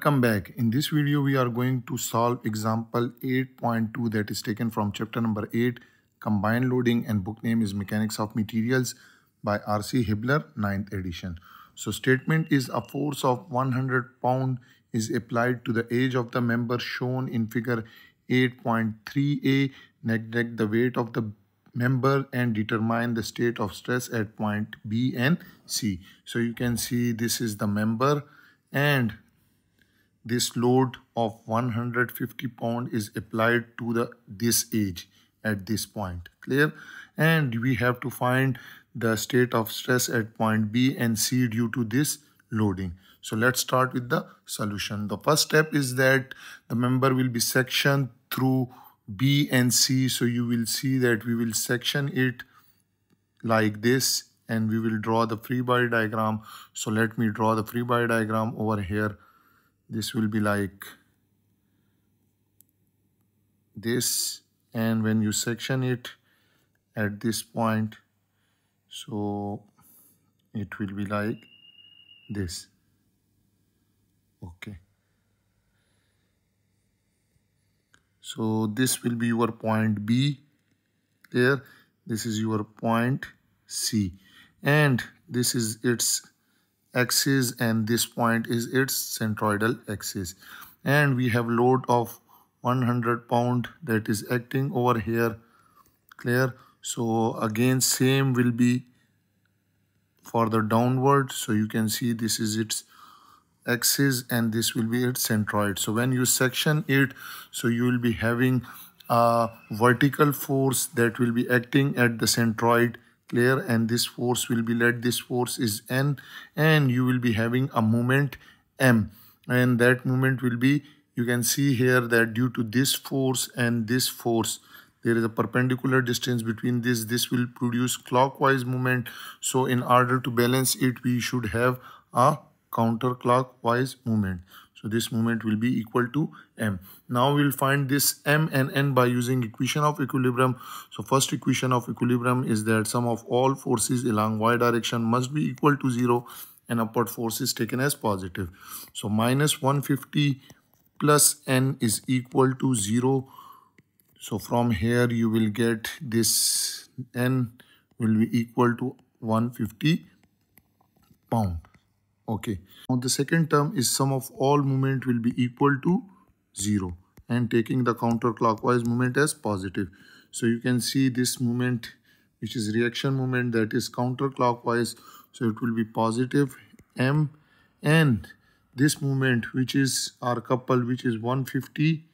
Come back. In this video we are going to solve example 8.2 that is taken from chapter number 8, combined loading, and book name is Mechanics of Materials by RC Hibbeler, 9th edition. So statement is a force of 100 pound is applied to the edge of the member shown in figure 8.3a. Neglect the weight of the member and determine the state of stress at point B and C. So you can see this is the member and this load of 150 pound is applied to this edge at this point. Clear? And we have to find the state of stress at point B and C due to this loading. So let's start with the solution. The first step is that the member will be sectioned through B and C. So you will see that we will section it like this and we will draw the free body diagram. So let me draw the free body diagram over here. This will be like this, and when you section it at this point, so it will be like this. Okay, so this will be your point B there, this is your point C, and this is its axis and this point is its centroidal axis. And we have load of 100 pound that is acting over here. Clear? So again same will be for the downward. So you can see this is its axis and this will be its centroid. So when you section it, so you will be having a vertical force that will be acting at the centroid. Clear? And this force will be, let this force is N, and you will be having a moment M, and that moment will be, you can see here that due to this force and this force there is a perpendicular distance between this. This will produce clockwise movement. So in order to balance it we should have a counterclockwise movement. So this movement will be equal to M. Now we will find this M and N by using equation of equilibrium. So first equation of equilibrium is that sum of all forces along y direction must be equal to 0 and upward force is taken as positive. So minus 150 plus N is equal to 0. So from here you will get this N will be equal to 150 pound. Okay, now the second term is sum of all movement will be equal to 0 and taking the counterclockwise movement as positive. So you can see this movement, which is reaction movement, that is counterclockwise, so it will be positive M, and this movement which is our couple, which is 150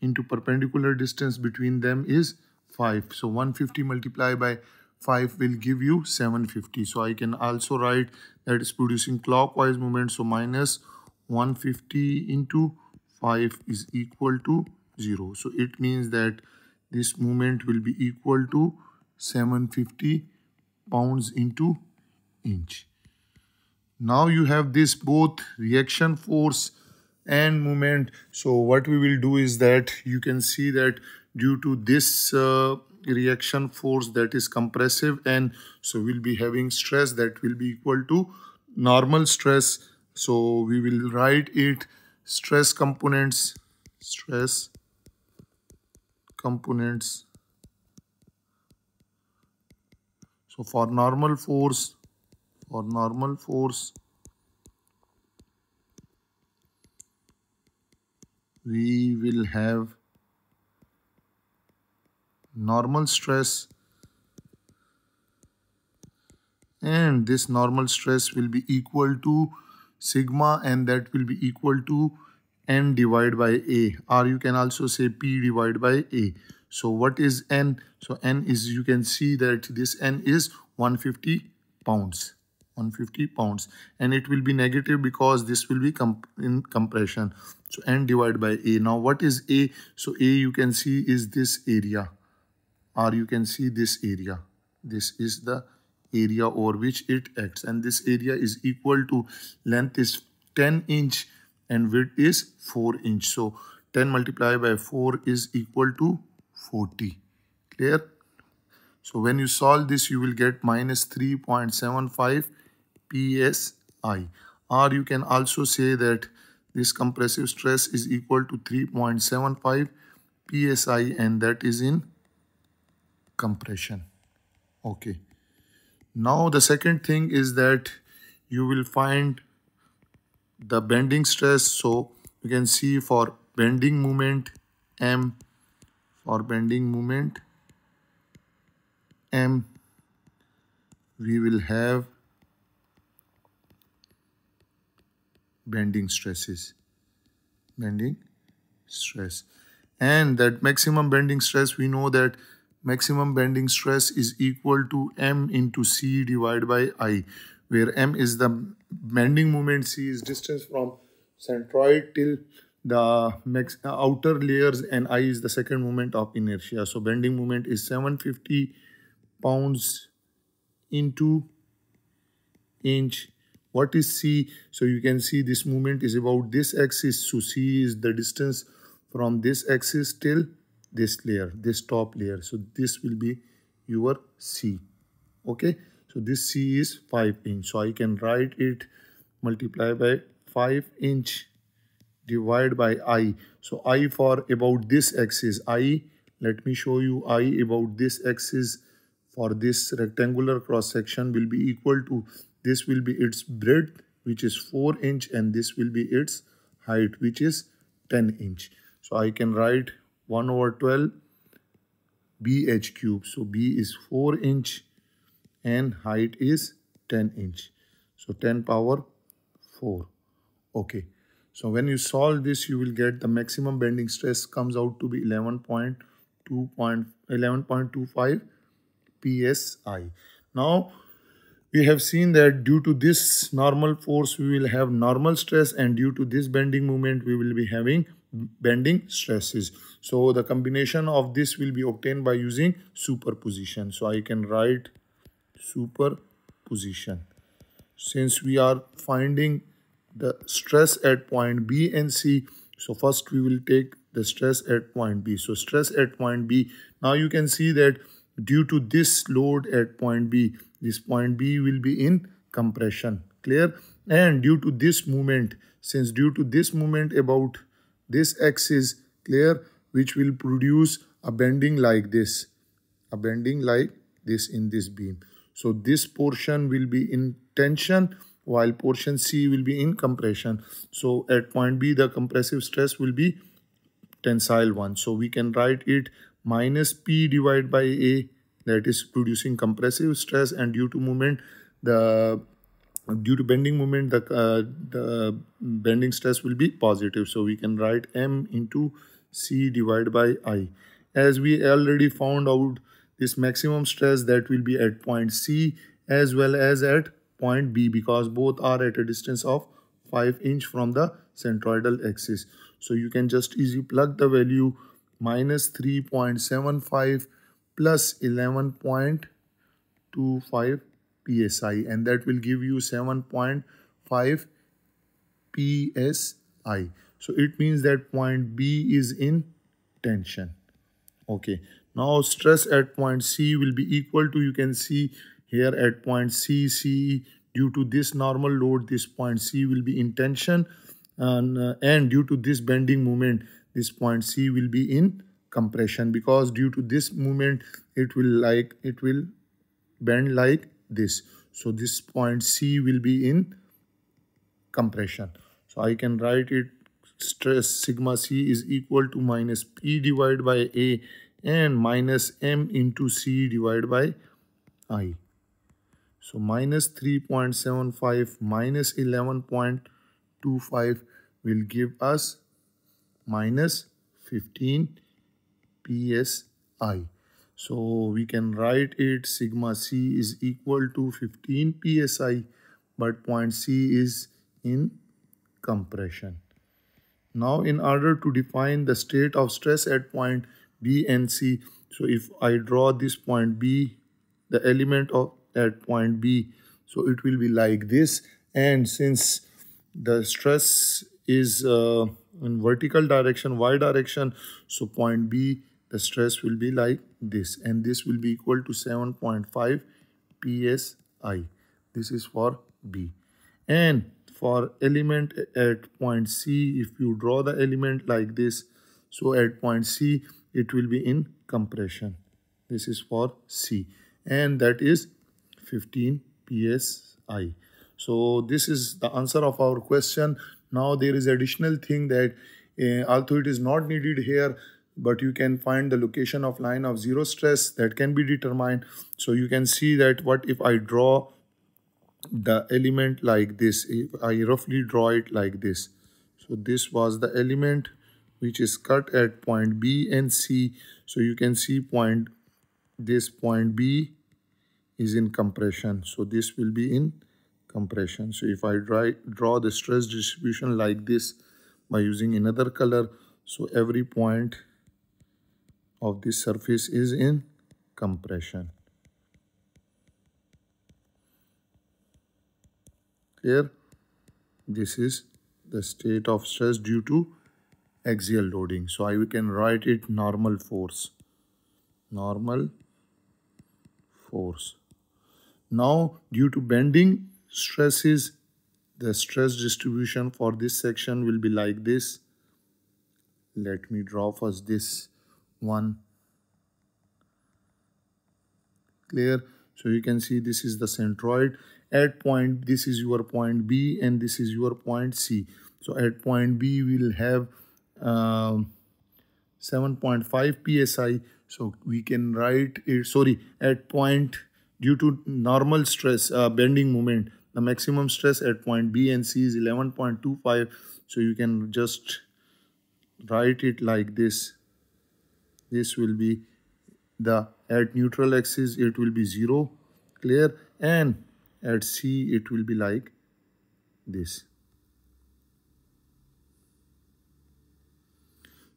into perpendicular distance between them is 5. So 150 multiplied by 5 will give you 750. So I can also write that is producing clockwise movement. So minus 150 into 5 is equal to 0. So it means that this movement will be equal to 750 pounds into inch. Now you have this both reaction force and movement. So what we will do is that you can see that due to this reaction force that is compressive, and so we'll be having stress that will be equal to normal stress. So we will write it stress components. So for normal force we will have normal stress, and this normal stress will be equal to sigma, and that will be equal to N divided by A, or you can also say P divided by A. So what is N? So N is, you can see that this N is 150 pounds, and it will be negative because this will be in compression. So N divided by A. Now what is A? So A, you can see, is this area, or you can see this area. This is the area over which it acts, and this area is equal to, length is 10 inch and width is 4 inch. So 10 multiplied by 4 is equal to 40. Clear? So when you solve this you will get minus 3.75 PSI, or you can also say that This compressive stress is equal to 3.75 PSI, and that is in compression. Okay. Now the second thing is that you will find the bending stress. So you can see for bending moment M, for bending moment M, we will have bending stresses, bending stress. And that maximum bending stress, we know that maximum bending stress is equal to M into C divided by I, where M is the bending moment, C is distance from centroid till the outer layers, and I is the second moment of inertia. So bending moment is 750 pounds into inch. What is C? So you can see this moment is about this axis. So C is the distance from this axis till this layer, this top layer. So this will be your C. Okay. So this C is 5 inch. So I can write it multiplied by 5 inch divided by I. So I for about this axis. I, let me show you, I about this axis for this rectangular cross section will be equal to, this will be its breadth, which is 4 inch, and this will be its height, which is 10 inch. So I can write 1 over 12 BH cube. So B is 4 inch and height is 10 inch. So 10 power 4. Okay. So when you solve this, you will get the maximum bending stress comes out to be 11.25 PSI. Now, we have seen that due to this normal force, we will have normal stress, and due to this bending moment, we will be having bending stresses. So the combination of this will be obtained by using superposition. So I can write superposition. Since we are finding the stress at point B and C, so first we will take the stress at point B. So stress at point B. Now you can see that due to this load at point B, this point B will be in compression, clear? And due to this movement, since due to this movement about this axis, clear, which will produce a bending like this in this beam. So this portion will be in tension while portion C will be in compression. So at point B, the compressive stress will be tensile one. So we can write it minus P divided by A, that is producing compressive stress, and due to movement, due to bending moment, the bending stress will be positive. So we can write M into C divided by I. As we already found out this maximum stress, that will be at point C as well as at point B, because both are at a distance of 5 inch from the centroidal axis. So you can just easily plug the value minus 3.75 plus 11.25 PSI, and that will give you 7.5 PSI. So it means that point B is in tension. Okay. Now stress at point C will be equal to, you can see here at point C, C due to this normal load, this point C will be in tension, and due to this bending moment, this point C will be in compression, because due to this movement, it will bend like this. So this point C will be in compression. So I can write it stress sigma C is equal to minus P divided by A and minus M into C divided by I. So minus 3.75 minus 11.25 will give us minus 15 PSI. So we can write it sigma C is equal to 15 PSI, but point C is in compression. Now in order to define the state of stress at point B and C, so if I draw this point B, the element of at point B, so it will be like this, and since the stress is in vertical direction, y direction, so point B, the stress will be like this, and this will be equal to 7.5 PSI. This is for B. And for element at point C, if you draw the element like this, so at point C, it will be in compression. This is for C, and that is 15 PSI. So this is the answer of our question. Now there is additional thing that although it is not needed here, but you can find the location of line of zero stress that can be determined. So you can see that what if I draw the element like this, I roughly draw it like this. So this was the element which is cut at point B and C. So you can see point B is in compression. So this will be in compression. So if I draw the stress distribution like this by using another color, so every point of this surface is in compression. Here, this is the state of stress due to axial loading. So I can write it normal force. Normal force. Now, due to bending stresses, the stress distribution for this section will be like this. Let me draw first this one. Clear? So you can see this is the centroid. At point, this is your point B and this is your point C. So at point B, we will have 7.5 PSI. So we can write it, at point, due to normal stress, bending moment, the maximum stress at point B and C is 11.25. So you can just write it like this. This will be the at neutral axis, it will be 0. Clear? And at C, it will be like this.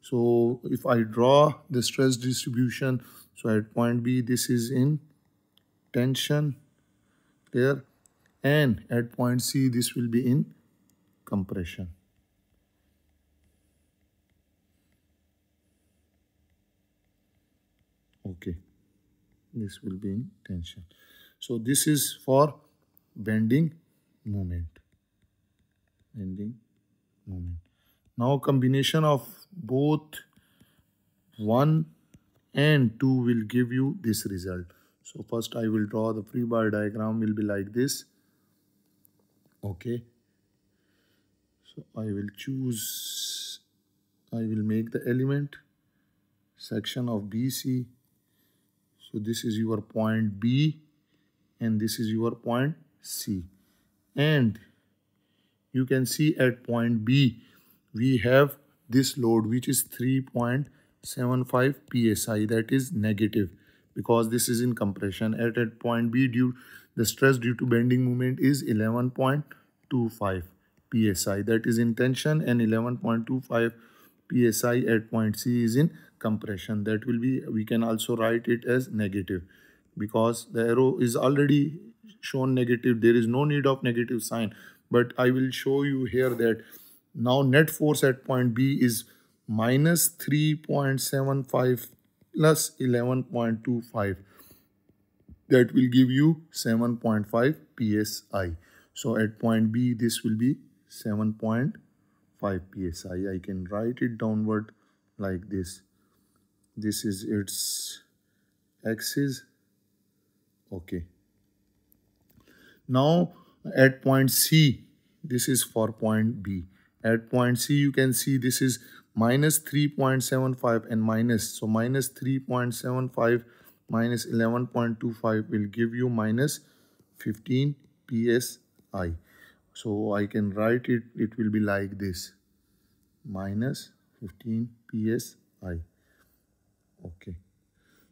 So if I draw the stress distribution, so at point B, this is in tension. Clear? And at point C, this will be in compression. Okay, this will be in tension. So this is for bending moment. Bending moment. Now combination of both 1 and 2 will give you this result. So first I will draw the free body diagram will be like this. Okay. So I will make the element section of BC. So this is your point B and this is your point C. And you can see at point B we have this load which is 3.75 PSI, that is negative because this is in compression. At point B, the stress due to bending moment is 11.25 PSI, that is in tension, and 11.25 PSI at point C is in compression. That will be, we can also write it as negative because the arrow is already shown negative. There is no need of negative sign, but I will show you here that now net force at point B is minus 3.75 plus 11.25. That will give you 7.5 PSI. So at point B, this will be 7.5 PSI. I can write it downward like this. This is its axis. Okay. Now at point C, this is for point B. At point C, you can see this is minus 3.75 and minus. So minus 3.75 minus 11.25 will give you minus 15 PSI. So I can write it, it will be like this. Minus 15 PSI. Okay.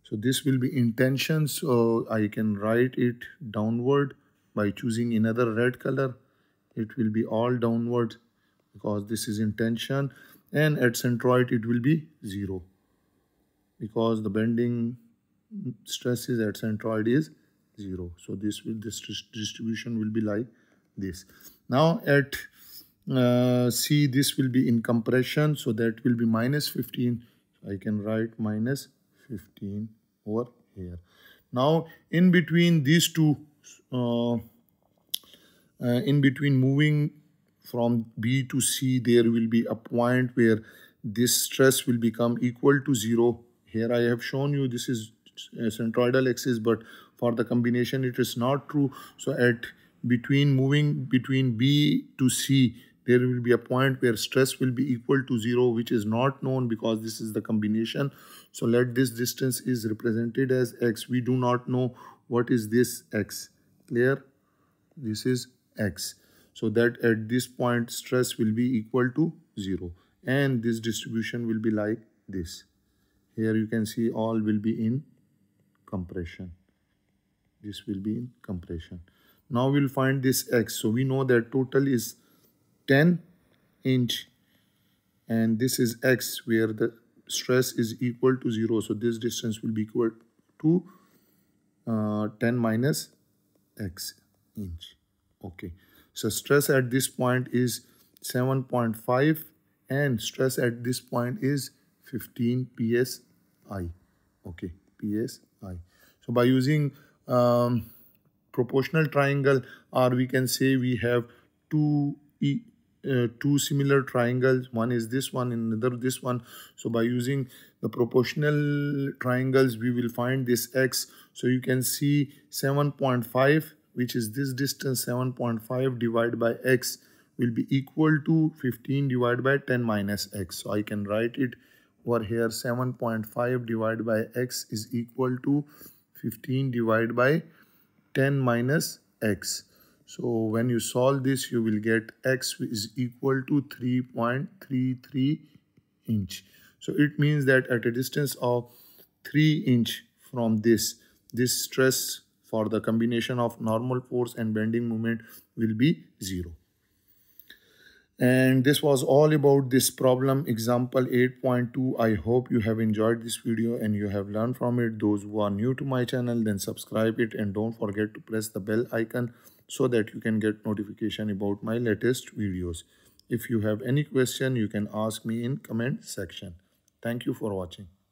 So this will be in tension. So I can write it downward by choosing another red color. It will be all downward, because this is in tension, and at centroid it will be 0 because the bending stresses at centroid is 0. So this distribution will be like this. Now at C, this will be in compression, so that will be minus 15. I can write minus 15 over here. Now in between these two, in between moving From B to C, there will be a point where this stress will become equal to 0. Here I have shown you this is a centroidal axis, but for the combination it is not true. So at moving between B to C, there will be a point where stress will be equal to 0, which is not known because this is the combination. So let this distance is represented as x. We do not know what is this x. Clear? This is x. So that at this point stress will be equal to 0. And this distribution will be like this. Here you can see all will be in compression. This will be in compression. Now we will find this x. So we know that total is 10 inch, and this is x where the stress is equal to 0. So this distance will be equal to 10 minus x inch. Okay. So stress at this point is 7.5 and stress at this point is 15 PSI. Okay, PSI. So by using proportional triangle, or we can say we have two similar triangles, one is this one and another this one. So by using the proportional triangles we will find this x. So you can see 7.5, which is this distance, 7.5 divided by x will be equal to 15 divided by 10 minus x. So I can write it over here, 7.5 divided by x is equal to 15 divided by 10 minus x. So when you solve this, you will get x is equal to 3.33 inch. So it means that at a distance of 3 inch from this stress for the combination of normal force and bending moment will be 0. And this was all about this problem, example 8.2. I hope you have enjoyed this video and you have learned from it. Those who are new to my channel, then subscribe it and don't forget to press the bell icon so that you can get notification about my latest videos. If you have any question, you can ask me in comment section. Thank you for watching.